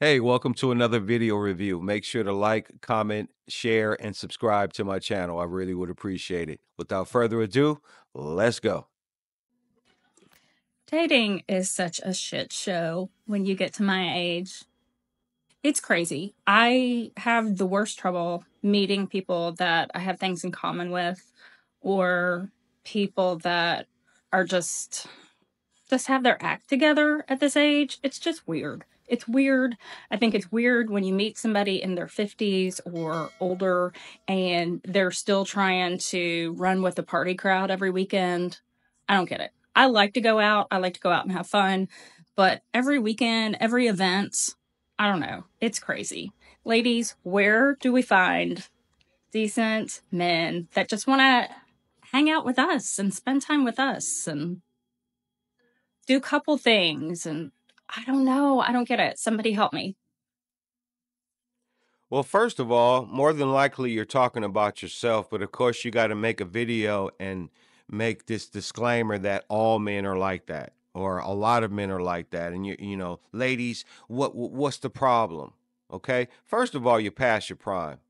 Hey, welcome to another video review. Make sure to like, comment, share, and subscribe to my channel. I really would appreciate it. Without further ado, let's go. Dating is such a shit show when you get to my age. It's crazy. I have the worst trouble meeting people that I have things in common with, or people that are just have their act together at this age. It's just weird. It's weird. I think it's weird when you meet somebody in their 50s or older and they're still trying to run with the party crowd every weekend. I don't get it. I like to go out. I like to go out and have fun. But every weekend, every event, I don't know. It's crazy. Ladies, where do we find decent men that just want to hang out with us and spend time with us and do couple things? And I don't know. I don't get it. Somebody help me. Well, first of all, more than likely you're talking about yourself, but of course you got to make a video and make this disclaimer that all men are like that, or a lot of men are like that. And you know, ladies, what's the problem? Okay. First of all, you're past your prime.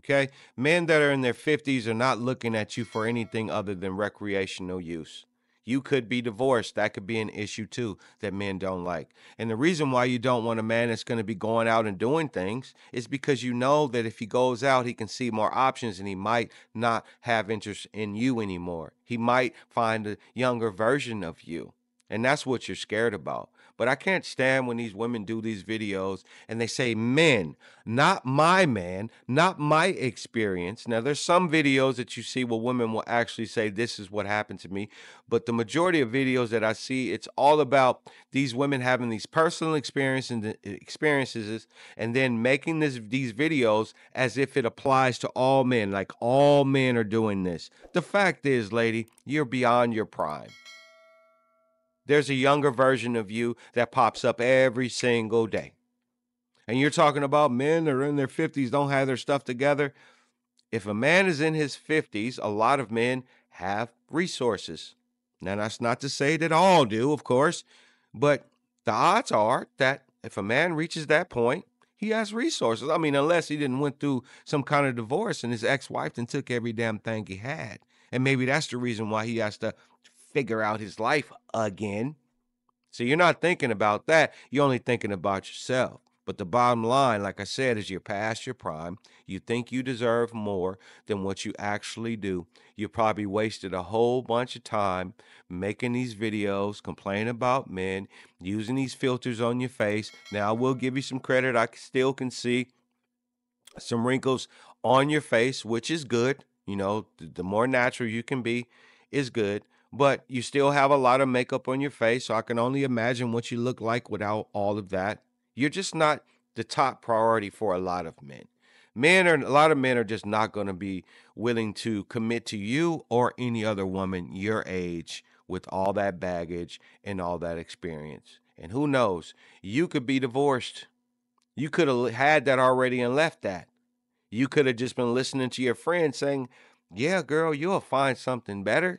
Okay. Men that are in their 50s are not looking at you for anything other than recreational use. You could be divorced. That could be an issue too that men don't like. And the reason why you don't want a man that's going to be going out and doing things is because you know that if he goes out, he can see more options and he might not have interest in you anymore. He might find a younger version of you. And that's what you're scared about. But I can't stand when these women do these videos and they say, men, not my man, not my experience. Now, there's some videos that you see where women will actually say, this is what happened to me. But the majority of videos that I see, it's all about these women having these personal experiences and then making these videos as if it applies to all men, like all men are doing this. The fact is, lady, you're beyond your prime. There's a younger version of you that pops up every single day. And you're talking about men that are in their 50s, don't have their stuff together. If a man is in his 50s, a lot of men have resources. Now, that's not to say that all do, of course, but the odds are that if a man reaches that point, he has resources. I mean, unless he didn't went through some kind of divorce and his ex-wife then took every damn thing he had. And maybe that's the reason why he has to figure out his life again. So you're not thinking about that. You're only thinking about yourself. But the bottom line, like I said, is you're past your prime. You think you deserve more than what you actually do. You probably wasted a whole bunch of time making these videos, complaining about men, using these filters on your face. Now, I will give you some credit. I still can see some wrinkles on your face, which is good. You know, the more natural you can be is good. But you still have a lot of makeup on your face, so I can only imagine what you look like without all of that. You're just not the top priority for a lot of men. A lot of men are just not going to be willing to commit to you or any other woman your age with all that baggage and all that experience. And who knows? You could be divorced. You could have had that already and left that. You could have just been listening to your friends saying, yeah, girl, you'll find something better.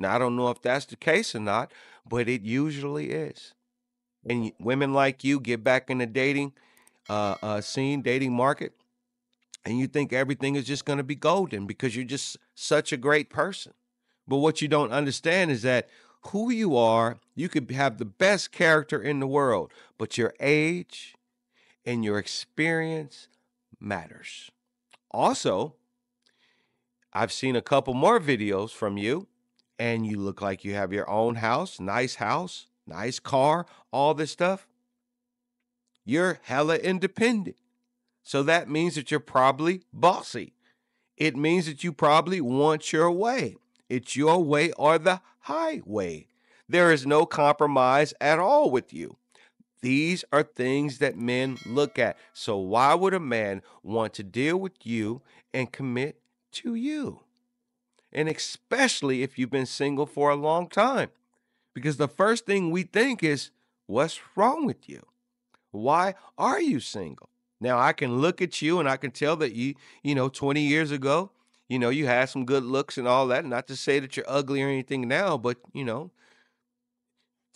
Now, I don't know if that's the case or not, but it usually is. And women like you get back in the dating scene, dating market, and you think everything is just going to be golden because you're just such a great person. But what you don't understand is that who you are, you could have the best character in the world, but your age and your experience matters. Also, I've seen a couple more videos from you. And you look like you have your own house, nice car, all this stuff. You're hella independent. So that means that you're probably bossy. It means that you probably want your way. It's your way or the highway. There is no compromise at all with you. These are things that men look at. So why would a man want to deal with you and commit to you? And especially if you've been single for a long time, because the first thing we think is, what's wrong with you? Why are you single? Now, I can look at you and I can tell that you know, 20 years ago, you know, you had some good looks and all that. Not to say that you're ugly or anything now, but, you know,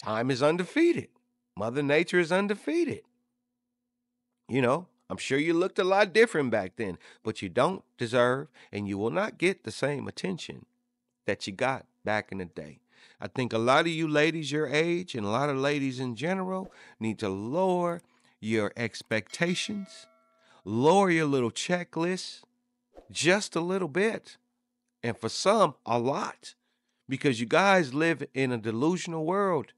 time is undefeated. Mother Nature is undefeated. I'm sure you looked a lot different back then, but you don't deserve and you will not get the same attention that you got back in the day. I think a lot of you ladies your age and a lot of ladies in general need to lower your expectations, lower your little checklist just a little bit, and for some, a lot, because you guys live in a delusional world.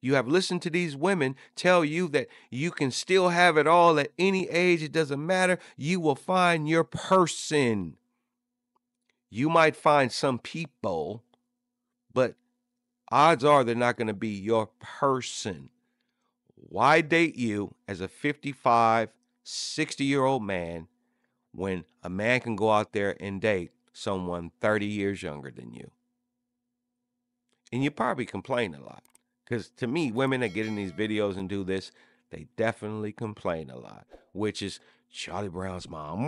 You have listened to these women tell you that you can still have it all at any age. It doesn't matter. You will find your person. You might find some people, but odds are they're not going to be your person. Why date you as a 55, 60-year-old man when a man can go out there and date someone 30 years younger than you? And you probably complain a lot. Because to me, women that get in these videos and do this, they definitely complain a lot, which is Charlie Brown's mom.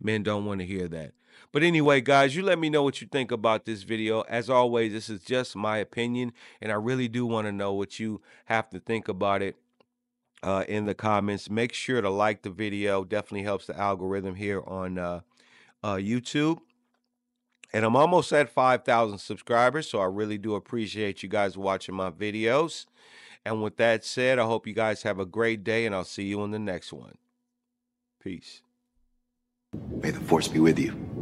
Men don't want to hear that. But anyway, guys, you let me know what you think about this video. As always, this is just my opinion, and I really do want to know what you have to think about it in the comments. Make sure to like the video. Definitely helps the algorithm here on YouTube. And I'm almost at 5,000 subscribers, so I really do appreciate you guys watching my videos. And with that said, I hope you guys have a great day, and I'll see you in the next one. Peace. May the force be with you.